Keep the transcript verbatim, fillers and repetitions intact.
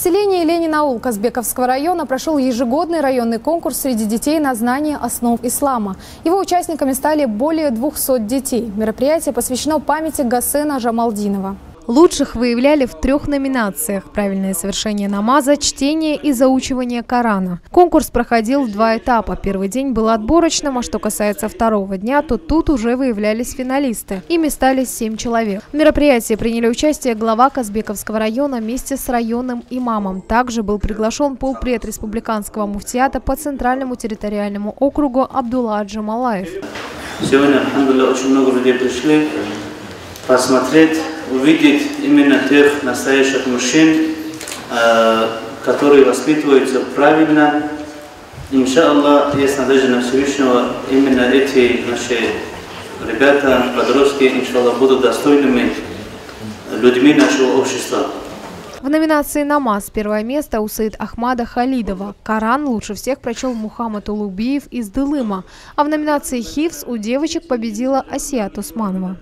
селении Ленинаул Казбековского района прошел ежегодный районный конкурс среди детей на знание основ ислама. Его участниками стали более двухсот детей. Мероприятие посвящено памяти Госена Жамалдинова. Лучших выявляли в трех номинациях – правильное совершение намаза, чтение и заучивание Корана. Конкурс проходил в два этапа. Первый день был отборочным, а что касается второго дня, то тут уже выявлялись финалисты. Ими стали семь человек. В мероприятии приняли участие глава Казбековского района вместе с районным имамом. Также был приглашен полпред республиканского муфтията по Центральному территориальному округу Абдулладжа Малаев. Сегодня, аль-хамдулилля, очень много людей пришли посмотреть, увидеть именно тех настоящих мужчин, которые воспитываются правильно. Иншаллах, есть надежда на Всевышнего, именно эти наши ребята, подростки, иншаллах, будут достойными людьми нашего общества. В номинации «Намаз» первое место у Саид Ахмада Халидова. Коран лучше всех прочел Мухаммад Улубиев из Дылыма. А в номинации «Хифз» у девочек победила Асиат Усманова.